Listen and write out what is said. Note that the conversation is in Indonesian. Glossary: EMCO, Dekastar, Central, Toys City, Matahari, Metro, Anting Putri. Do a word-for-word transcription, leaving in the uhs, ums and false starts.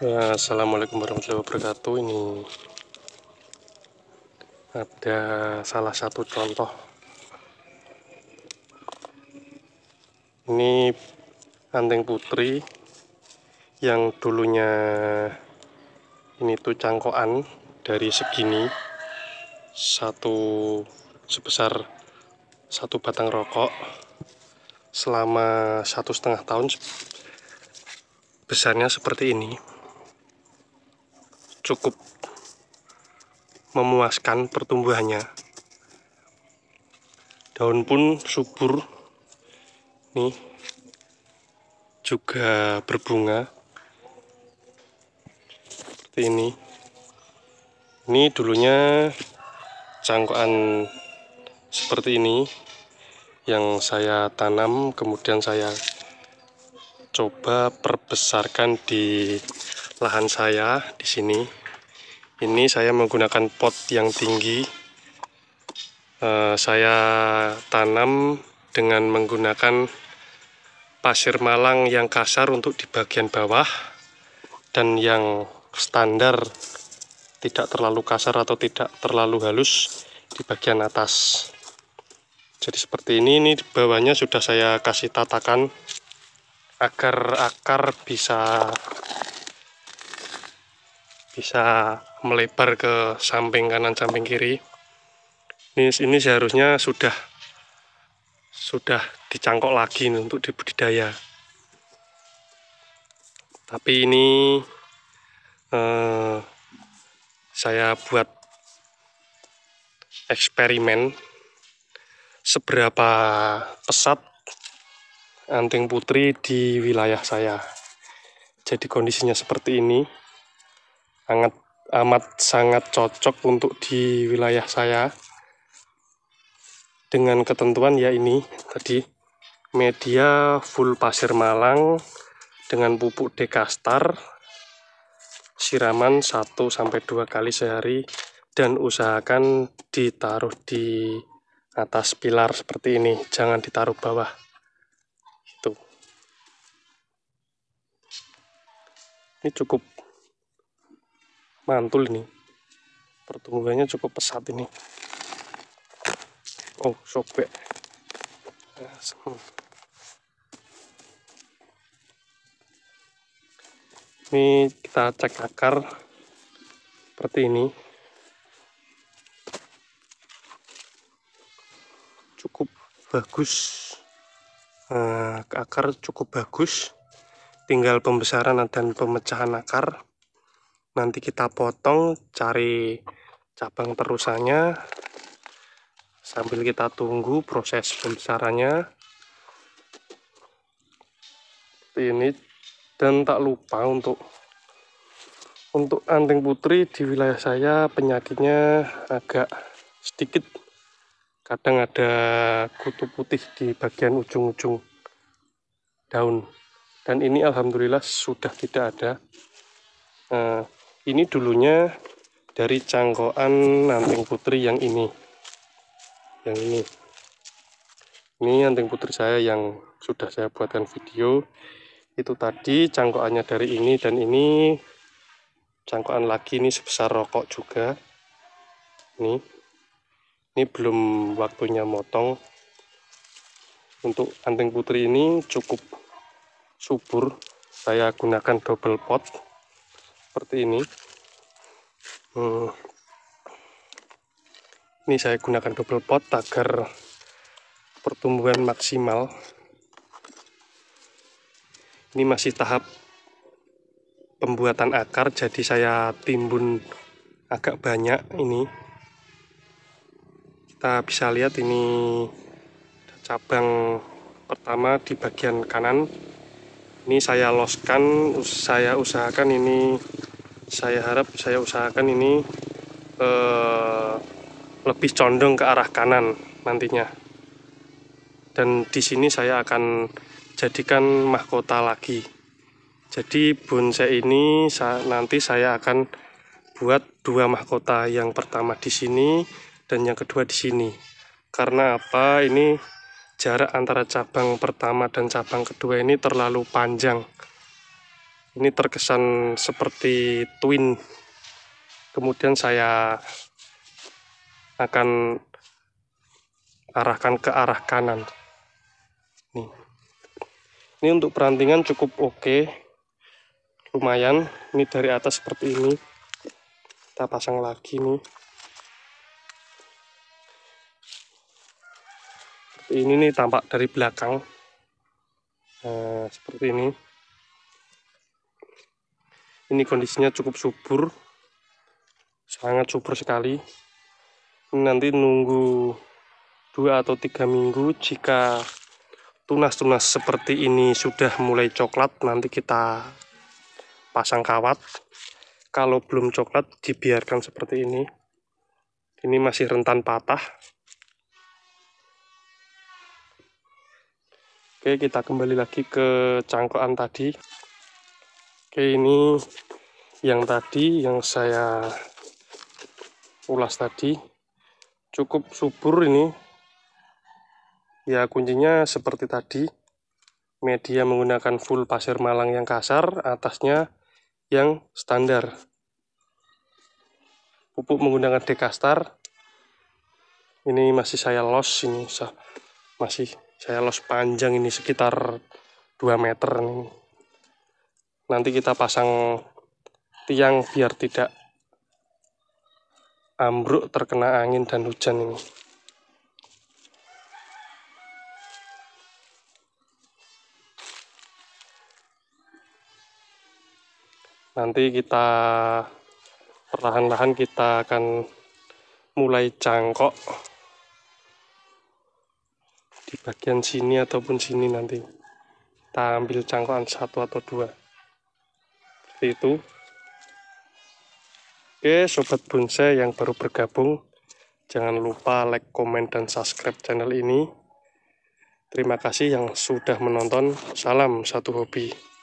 Ya, assalamualaikum warahmatullahi wabarakatuh. Ini ada salah satu contoh. Ini anting putri yang dulunya ini tuh cangkokan dari segini, satu sebesar satu batang rokok, selama satu setengah tahun besarnya seperti ini. Cukup memuaskan pertumbuhannya. Daun pun subur, nih juga berbunga seperti ini. Ini dulunya cangkokan seperti ini yang saya tanam, kemudian saya coba perbesarkan di lahan saya di sini. Ini saya menggunakan pot yang tinggi. Uh, saya tanam dengan menggunakan pasir malang yang kasar untuk di bagian bawah, dan yang standar tidak terlalu kasar atau tidak terlalu halus di bagian atas. Jadi seperti ini. Ini di bawahnya sudah saya kasih tatakan agar akar bisa bisa melebar ke samping kanan, samping kiri. Ini, ini seharusnya sudah sudah dicangkok lagi untuk dibudidaya. Tapi ini eh, saya buat eksperimen seberapa pesat anting putri di wilayah saya. Jadi kondisinya seperti ini. Sangat amat sangat cocok untuk di wilayah saya, dengan ketentuan ya ini tadi, media full pasir malang dengan pupuk dekastar, siraman satu sampai dua kali sehari, dan usahakan ditaruh di atas pilar seperti ini, jangan ditaruh bawah. Itu ini cukup mantul, ini pertumbuhannya cukup pesat ini. Oh, sobek. Ini kita cek akar seperti ini. Cukup bagus, eh, akar cukup bagus. Tinggal pembesaran dan pemecahan akar. Nanti kita potong, cari cabang terusannya, sambil kita tunggu proses pembesarannya ini. Dan tak lupa untuk untuk anting putri di wilayah saya penyakitnya agak sedikit, kadang ada kutu putih di bagian ujung-ujung daun, dan ini alhamdulillah sudah tidak ada. Nah, ini dulunya dari cangkokan anting putri yang ini, yang ini, ini anting putri saya yang sudah saya buatkan video itu tadi. Cangkokannya dari ini, dan ini cangkokan lagi, ini sebesar rokok juga. Ini, ini belum waktunya motong. Untuk anting putri ini cukup subur, saya gunakan double pot seperti ini. Hmm. Ini saya gunakan double pot agar pertumbuhan maksimal. Ini masih tahap pembuatan akar, jadi saya timbun agak banyak ini. Kita bisa lihat ini cabang pertama di bagian kanan. Ini saya loskan, saya usahakan ini, saya harap saya usahakan ini eh, lebih condong ke arah kanan nantinya. Dan di sini saya akan jadikan mahkota lagi. Jadi bonsai ini saya, nanti saya akan buat dua mahkota, yang pertama di sini dan yang kedua di sini. Karena apa? Ini jarak antara cabang pertama dan cabang kedua ini terlalu panjang. Ini terkesan seperti twin. Kemudian saya akan arahkan ke arah kanan. Nih. Ini untuk perantingan cukup oke. Lumayan. Ini dari atas seperti ini. Kita pasang lagi nih. Seperti ini nih, tampak dari belakang. Nah, seperti ini. Ini kondisinya cukup subur, sangat subur sekali. Ini nanti nunggu dua atau tiga minggu. Jika tunas-tunas seperti ini sudah mulai coklat, nanti kita pasang kawat. Kalau belum coklat, dibiarkan seperti ini. Ini masih rentan patah. Oke, kita kembali lagi ke cangkokan tadi. Oke, ini yang tadi yang saya ulas tadi cukup subur ini. Ya, kuncinya seperti tadi. Media menggunakan full pasir malang yang kasar, atasnya yang standar. Pupuk menggunakan Dekastar. Ini masih saya los ini, masih saya los panjang ini sekitar dua meter nih. Nanti kita pasang tiang biar tidak ambruk terkena angin dan hujan ini. Nanti kita perlahan-lahan kita akan mulai cangkok di bagian sini ataupun sini nanti. Kita ambil cangkokan satu atau dua. Itu. Oke, sobat bonsai yang baru bergabung, jangan lupa like, komen, dan subscribe channel ini. Terima kasih yang sudah menonton. Salam satu hobi.